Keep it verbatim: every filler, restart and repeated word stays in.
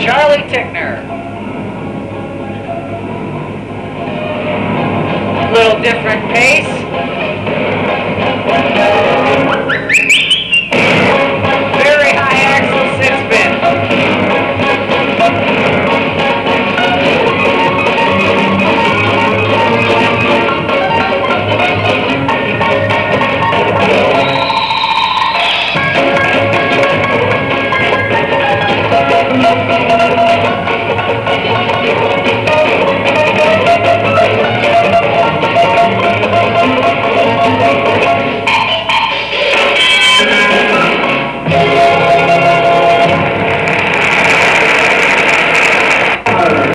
Charlie Tickner. Little different pace.